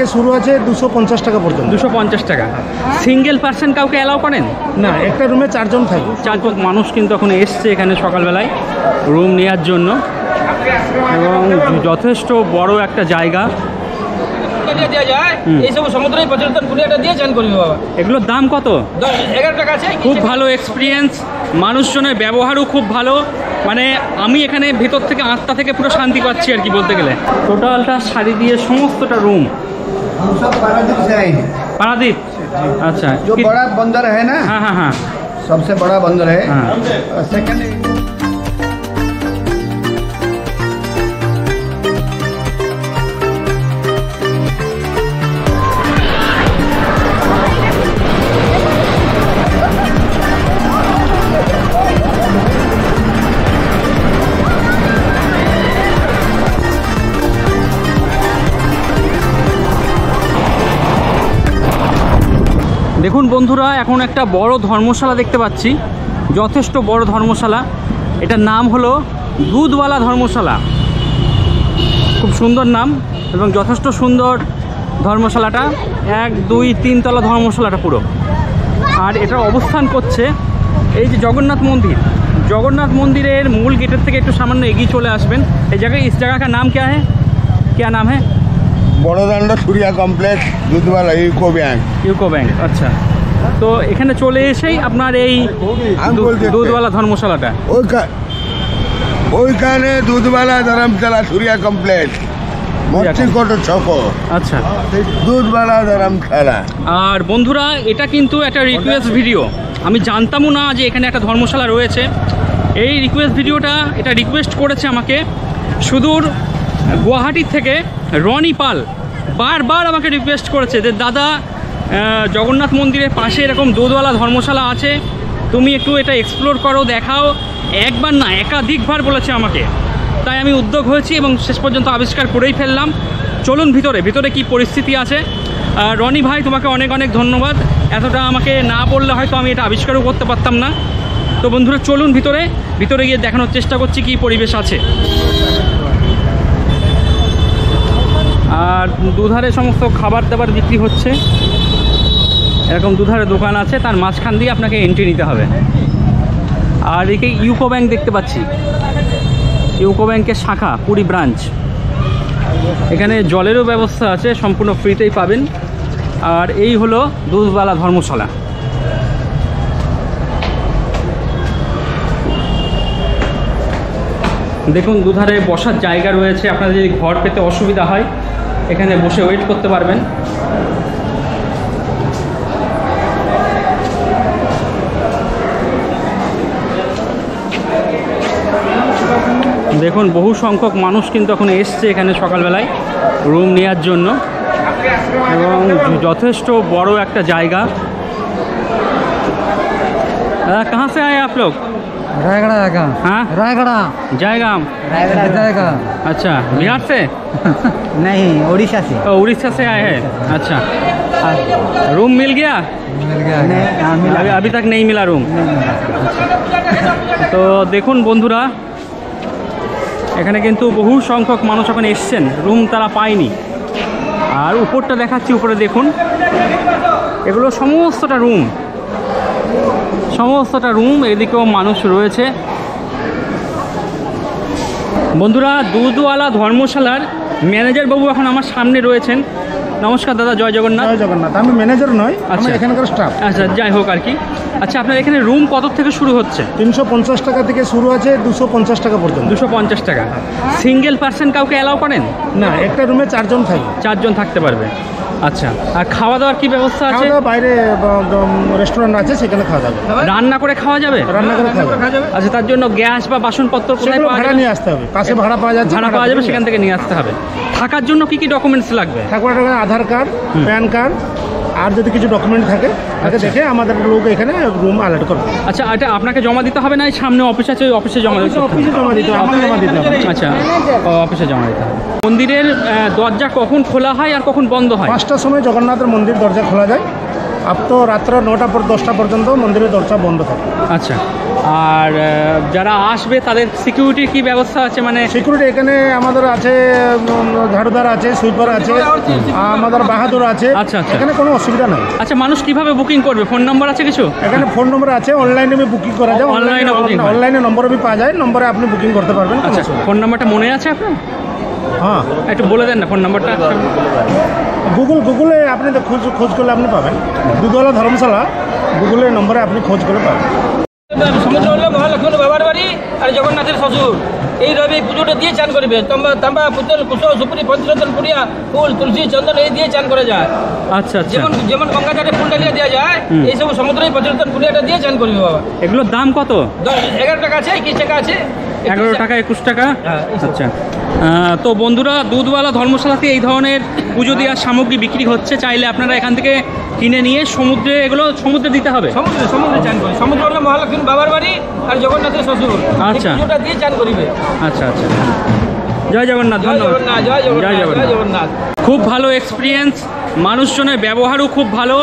থেকে শুরু আছে 250 টাকা পর্যন্ত। 250 টাকা সিঙ্গেল পারসন কাউকে এলাও করেন না? একটা রুমে চারজন থাকে। চারজন মানুষ কিন্তু এখন এসছে এখানে সকালবেলায় রুম নেওয়ার জন্য, এবং যথেষ্ট বড় একটা জায়গা। এগুলোর দাম কত? 11 টাকা আছে। খুব ভালো এক্সপিরিয়েন্স, মানুষজনের ব্যবহারও খুব ভালো, মানে আমি এখানে ভেতর থেকে আত্মা থেকে পুরো শান্তি পাচ্ছি আর কি বলতে গেলে। টোটালটা শাড়ি দিয়ে সমস্তটা রুম পারাদ্বীপ। আচ্ছা, বড় বন্দর হ্যাঁ না? হ্যাঁ হ্যাঁ হ্যাঁ, সবচেয়ে বড় বন্দর হ্যাঁ। দেখুন বন্ধুরা, এখন একটা বড় ধর্মশালা দেখতে পাচ্ছি, যথেষ্ট বড় ধর্মশালা। এটার নাম হলো দুধওয়ালা ধর্মশালা, খুব সুন্দর নাম এবং যথেষ্ট সুন্দর ধর্মশালাটা। 1, 2, 3 তলা ধর্মশালাটা পুরো। আর এটা অবস্থান করছে এই যে জগন্নাথ মন্দির, জগন্নাথ মন্দিরের মূল গেটের থেকে একটু সামান্য এগিয়ে চলে আসবেন। এই জায়গায় इस जगह का नाम क्या है? क्या नाम है? Badadanda Surya complex দুধওয়ালা UCO bank. UCO bank, আচ্ছা। তো এখানে চলে এসেই আপনার এই দুধওয়ালা ধর্মশালাটা, ওইখানে দুধওয়ালা ধর্মশালা সূর্যা কমপ্লেক্স মতিকোট চকো। আচ্ছা, দুধওয়ালা ধর্মশালা। আর বন্ধুরা, এটা কিন্তু একটা রিকোয়েস্ট ভিডিও, আমি জানতামও না যে এখানে একটা ধর্মশালা রয়েছে। এই রিকোয়েস্ট ভিডিওটা এটা রিকোয়েস্ট করেছে আমাকে সুদূর গুয়াহাটির থেকে রনি পাল। বারবার আমাকে রিকোয়েস্ট করেছে যে দাদা জগন্নাথ মন্দিরের পাশে এরকম দুধওয়ালা ধর্মশালা আছে, তুমি একটু এটা এক্সপ্লোর করো, দেখাও। একবার না একাধিকবার বলেছে আমাকে, তাই আমি উদ্যোগ হয়েছি এবং শেষ পর্যন্ত আবিষ্কার করেই ফেললাম। চলুন ভিতরে ভিতরে কি পরিস্থিতি আছে। রনি ভাই, তোমাকে অনেক অনেক ধন্যবাদ, এতটা আমাকে না বললে হয়তো আমি এটা আবিষ্কারও করতে পারতাম না। তো বন্ধুরা চলুন ভিতরে ভিতরে গিয়ে দেখানোর চেষ্টা করছি কি পরিবেশ আছে। আর দুধারে সমস্ত খাবার দাবার বিক্রি হচ্ছে, এরকম দুধারে দোকান আছে, তার মাঝখান দিয়ে আপনাকে এন্ট্রি নিতে হবে। আর একে ইউকো ব্যাংক দেখতে পাচ্ছি, ইউকো ব্যাংকের শাখা পুরী ব্রাঞ্চ। এখানে জলেরও ব্যবস্থা আছে, সম্পূর্ণ ফ্রিতেই পাবেন। আর এই হলো দুধওয়ালা ধর্মশালা। দেখুন দুধারে বসার জায়গা রয়েছে, আপনাদের যদি ঘর পেতে অসুবিধা হয় এখানে বসে ওয়েট করতে পারবেন। দেখুন বহু সংখ্যক মানুষ কিন্তু এখন এসছে এখানে সকালবেলায় রুম নেওয়ার জন্য, এবং যথেষ্ট বড় একটা জায়গা। দাদা কাহা সে আয়ে আপ লোক? रायगढ़ आएगा। हाँ रायगढ़ जाएगा हम? रायगढ़ जाएगा। अच्छा, बिहार से? नहीं, उड़ीसा से। तो उड़ीसा से आए हैं, अच्छा। रूम मिल गया? मिल गया। नहीं मिला, अभी तक नहीं मिला रूम। तो देखुन বন্ধুরা, এখানে কিন্তু বহু সংখ্যক মানুষ এখন এসছেন, রুম তারা পায়নি। আর উপরটা দেখাচ্ছি, উপরে দেখুন এগুলো সমস্তটা রুম, সমস্তটা রুম। এদিকেও মানুষ রয়েছে। বন্ধুরা, দুধওয়ালা ধর্মশালার ম্যানেজার বাবু এখন আমার সামনে রয়েছেন। নমস্কার দাদা, জয় জগন্নাথ। জয় জগন্নাথ। আমি ম্যানেজার নই, আমি এখানকার স্টাফ। আচ্ছা, যাই হোক আর কি। আচ্ছা, আপনার এখানে রুম কত থেকে শুরু হচ্ছে? 350 টাকা থেকে শুরু আছে 250 টাকা পর্যন্ত। 250 টাকা সিঙ্গেল পারসন কাউকে অ্যালাউ করেন না? একটা রুমে চারজন থাকে। চারজন থাকতে পারবে, আচ্ছা। আর খাওয়া দাওয়ার কি ব্যবস্থা আছে? বাইরে রেস্টুরেন্ট আছে, সেখানে খাওয়া যাবে। রান্না করে খাওয়া যাবে? রান্না করে খাওয়া যাবে। আচ্ছা, তার জন্য গ্যাস বা বাসনপত্র কোথায় পাওয়া যাবে? নিয়ে আসতে হবে, কাছে ভাড়া পাওয়া যাচ্ছে, ভাড়া পাওয়া যাবে, সেখান থেকে নিয়ে আসতে হবে। থাকার জন্য কি কি ডকুমেন্টস লাগবে? থাকার জন্য আধার কার্ড, প্যান কার্ড, আর যদি কিছু ডকুমেন্ট থাকে তাকে দেখে আমাদের লোক এখানে রুম অ্যালার্ট করবে। আচ্ছা, এটা আপনাকে জমা দিতে হবে না? সামনে অফিস আছে, ওই অফিসে জমা দিতে হবে। অফিসে জমা দিতে হবে, আচ্ছা, অফিসে জমা দিতে হবে। মন্দিরের দরজা কখন খোলা হয় আর কখন বন্ধ হয়? 5টার সময় জগন্নাথের মন্দির দরজা খোলা যায়, अब तो रात 9टा 10टा पर्यंत मंदिर दरजा बंद था। अच्छा और जरा आसबे तादेर सिक्यूरिटी की व्यवस्था आछे माने सिक्यूरिटी एखाने आमादेर आछे झाड़ूदार आछे सुइपार आछे आमादेर बाहादुर आछे। अच्छा अच्छा एखाने कोनो असुविधा নাই। আচ্ছা মানুষ কিভাবে বুকিং করবে ফোন নাম্বার আছে কিছু? এখানে ফোন নাম্বার আছে অনলাইনে আমি বুকিং করা যায়। অনলাইনে বুকিং অনলাইনে নম্বরও ভি পাওয়া যায় নম্বরে আপনি বুকিং করতে পারবেন। আচ্ছা ফোন নাম্বারটা মনে আছে আপনার? हाँ एक बोले दें ना फोन नम्बर गूगल गूगले अपनी तो खोज खोज कर लेनी पाबें दुधवाला धर्मशाला गूगल नम्बर अपनी खोज कर पाबें। समुद्र हल्ले महालक्ष्मी बाबार बाड़ी और जगन्नाथ ससुर এই রবি পুজোটা দিয়ে চান করবে তম্বা তম্বা পুতুল কুসুম সুপুরি পঞ্চরতন পুরিয়া ফুল তুলসী চন্দন এই দিয়ে চান করা যায়। আচ্ছা আচ্ছা যেমন যেমন গঙ্গা ঘাটে ফুল ডালিয়া দেয়া যায় এই সব সমুদ্রেই পঞ্চরতন পুরিয়াটা দিয়ে চান করবে বাবা। এগুলোর দাম কত? 11 টাকা আছে কি টাকা আছে 11 টাকা 21 টাকা। আচ্ছা তো বন্ধুরা দুধওয়ালা ধর্মশালাতে এই ধরনের পুজো দেওয়ার সামগ্রী বিক্রি হচ্ছে চাইলে আপনারা এখান থেকে কিনে নিয়ে সমুদ্রে এগুলো সমুদ্রে দিতে হবে সমুদ্রে সমুদ্রে চান করবে সমুদ্র হলো মহালক্ষ্মী বাবার বাড়ি আর জগন্নাথের শ্বশুর। আচ্ছা পুজোটা দিয়ে চান করবে। আচ্ছা আচ্ছা জয় জগন্নাথ ধন্যবাদ। জয় জগন্নাথ জয় জগন্নাথ। খুব ভালো এক্সপিরিয়েন্স মানুষজনের ব্যবহারও খুব ভালো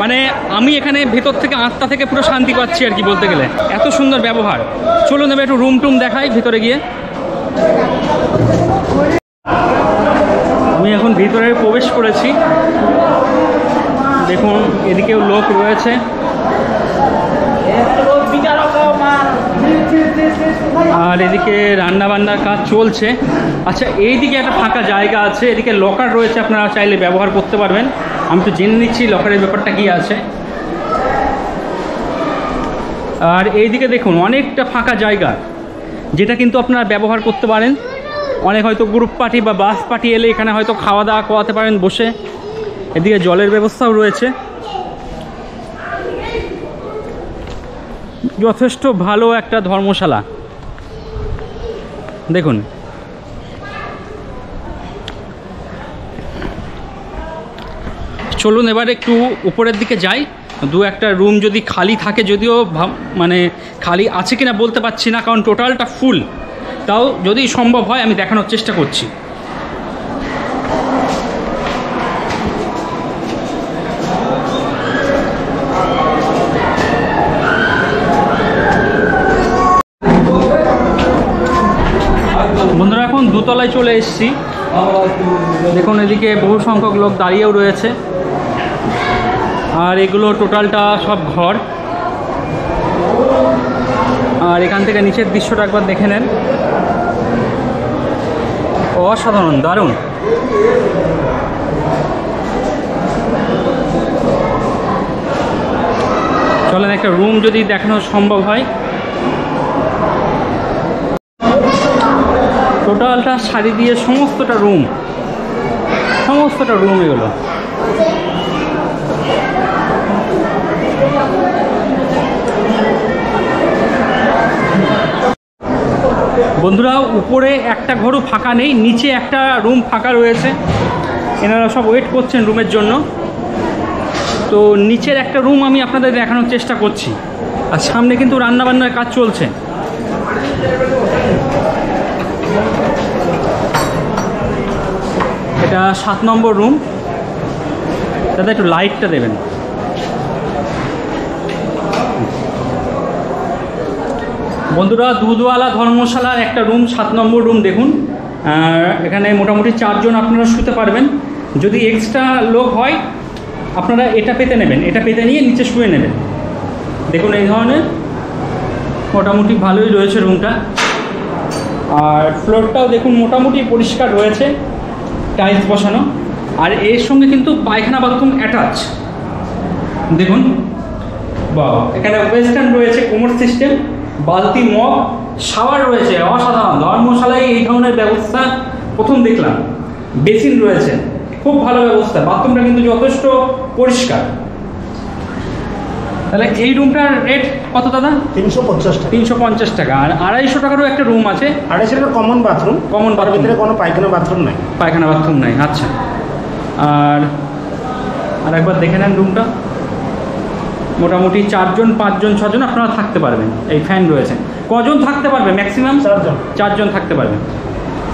মানে আমি এখানে ভেতর থেকে আত্মা থেকে পুরো শান্তি পাচ্ছি আর কি বলতে গেলে এত সুন্দর ব্যবহার। চলুন এবার একটু রুম টুম দেখাই ভেতরে গিয়ে। আমি এখন ভিতরে প্রবেশ করেছি দেখুন এদিকেও লোক রয়েছে। আর এদিকে রান্নাবান্নার কাজ চলছে। আচ্ছা এইদিকে একটা ফাঁকা জায়গা আছে এদিকে লকার রয়েছে আপনারা চাইলে ব্যবহার করতে পারবেন। আমি তো জেনে নিচ্ছি লকারের ব্যাপারটা কী আছে। আর এইদিকে দেখুন অনেকটা ফাঁকা জায়গা যেটা কিন্তু আপনারা ব্যবহার করতে পারেন অনেক হয়তো গ্রুপ পার্টি বা বাস পার্টি এলে এখানে হয়তো খাওয়া দাওয়া করাতে পারেন বসে। এদিকে জলের ব্যবস্থাও রয়েছে যথেষ্ট ভালো একটা ধর্মশালা দেখুন। চলুন এবার একটু উপরের দিকে যাই দু একটা রুম যদি খালি থাকে যদিও মানে খালি আছে কিনা বলতে পারছি না কারণ টোটালটা ফুল তাও যদি সম্ভব হয় আমি দেখানোর চেষ্টা করছি। বন্ধুরা এখন দোতলায় চলে এসেছি দেখুন এদিকে বহু সংখ্যক লোক দাঁড়িয়েও রয়েছে আর এগুলো টোটালটা সব ঘর। আর এখান থেকে নিচের দৃশ্যটা একবার দেখে নেন অসাধারণ দারুণ। চলেন একটা রুম যদি দেখানো সম্ভব হয়। টোটালটা সারি দিয়ে সমস্তটা রুম এগুলো বন্ধুরা উপরে একটা ঘরও ফাঁকা নেই নিচে একটা রুম ফাঁকা রয়েছে এনারা সব ওয়েট করছেন রুমের জন্য তো নিচের একটা রুম আমি আপনাদের দেখানোর চেষ্টা করছি। আর সামনে কিন্তু রান্নাবান্নার কাজ চলছে। এটা 7 নম্বর রুম দাদা একটু লাইটটা দেবেন। বন্ধুরা দুধওয়ালা ধর্মশালার একটা রুম 7 নম্বর রুম দেখুন এখানে মোটামুটি 4 জন আপনারা শুতে পারবেন যদি এক্সট্রা লোক হয় আপনারা এটা পেতে নেবেন এটা পেতে নিয়ে নিচে শুয়ে নেবেন। দেখুন এই ধরনের মোটামুটি ভালোই রয়েছে রুমটা আর ফ্লোরটাও দেখুন মোটামুটি পরিষ্কার রয়েছে টাইলস বসানো আর এর সঙ্গে কিন্তু পায়খানা বাথরুম অ্যাটাচ দেখুন বা এখানে ওয়েস্টার্ন রয়েছে কোমর সিস্টেম বালতি মগ শাওয়ার রয়েছে অসাধারণ ধর্মশালায় এই ধরনের ব্যবস্থা প্রথম দেখলাম। বেসিন রয়েছে খুব ভালো ব্যবস্থা বাথরুমটা কিন্তু যথেষ্ট পরিষ্কার। তাহলে এই রুমটার রেট কত দাদা? 350 টাকা। আর 250 টাকারও একটা রুম আছে 250 টাকা কমন বাথরুম ভিতরে কোনো পায়খানা বাথরুম নাই। আচ্ছা আর একবার দেখে নেন রুমটা মোটামুটি 4 জন 5 জন 6 জন আপনারা থাকতে পারবেন। এই ফ্যান রয়েছে কজন থাকতে পারবে? ম্যাক্সিমাম 4 জন থাকতে পারবেন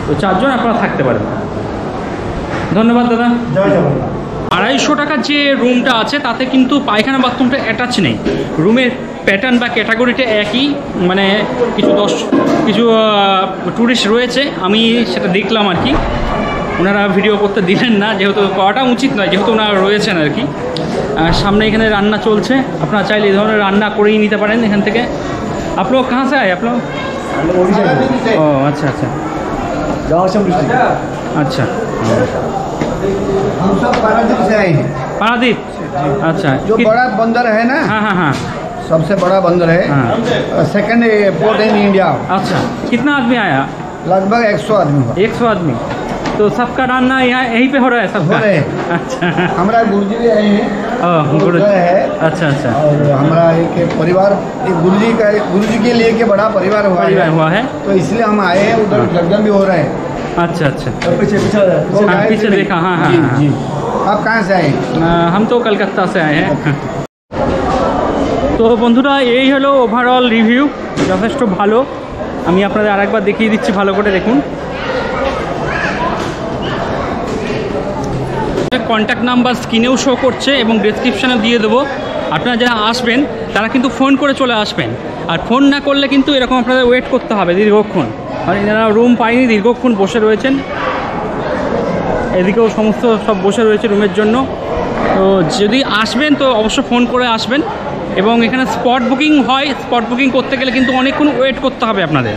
তো 4 জন আপনারা থাকতে পারবেন। ধন্যবাদ দাদা। জয় জগন্নাথ। 250 টাকার যে রুমটা আছে তাতে কিন্তু পায়খানা বাথরুমটা অ্যাটাচ নেই, রুমের প্যাটার্ন বা ক্যাটাগরিটা একই, মানে কিছু টুরিস্ট রয়েছে আমি সেটা দেখলাম আর কি, ওনারা ভিডিও করতে দিলেন না, যেহেতু করাটা উচিত নয়, যেহেতু ওনারা রয়েছেন আর কি। আর সামনে এখানে রান্না চলছে, আপনারা চাইলে এই ধরনের রান্না করেই নিতে পারেন এখান থেকে। আপলোক কাহা চায় আপলোক? ও আচ্ছা আচ্ছা আচ্ছা पारादीप, अच्छा जो बड़ा बंदर है ना, हाँ हाँ हाँ सबसे बड़ा बंदर है, हाँ। Second airport in India. अच्छा कितना आदमी आया? लगभग 100 आदमी। 100 आदमी तो सबका रान्ना यहाँ यहीं पे हो रहा है? सब हो रहा है। अच्छा हमारा गुरुजी भी आए हैं, गुरु है। अच्छा अच्छा और हमारा एक परिवार एक गुरुजी का गुरुजी के लिए के बड़ा परिवार हुआ है तो इसलिए हम आए हैं, उधर लग्न भी हो रहा है। अच्छा अच्छा पीछे पीछे देखा, हाँ हाँ जी। आप कहाँ से आए? हम तो कलकत्ता से आए हैं। तो बंधुरा यही हलो ओभारऑल रिव्यू, जथेष्ट भालो। आमी आपनादेर आरेकबार देखिए दिच्छी भालो करे देखुन। कन्टैक्ट नम्बर स्क्रिनेও शो করছে এবং ডেসক্রিপশনে দিয়ে দেবো। আপনারা যারা আসবেন তারা কিন্তু ফোন করে চলে আসবেন, আর ফোন না করলে কিন্তু এরকম আপনাদের ওয়েট করতে হবে দীর্ঘক্ষণ। আর এনারা রুম পায়নি, দীর্ঘক্ষণ বসে রয়েছেন, এদিকেও সমস্ত সব বসে রয়েছে রুমের জন্য। তো যদি আসবেন তো অবশ্য ফোন করে আসবেন, এবং এখানে স্পট বুকিং হয়, স্পট বুকিং করতে গেলে কিন্তু অনেকক্ষণ ওয়েট করতে হবে আপনাদের।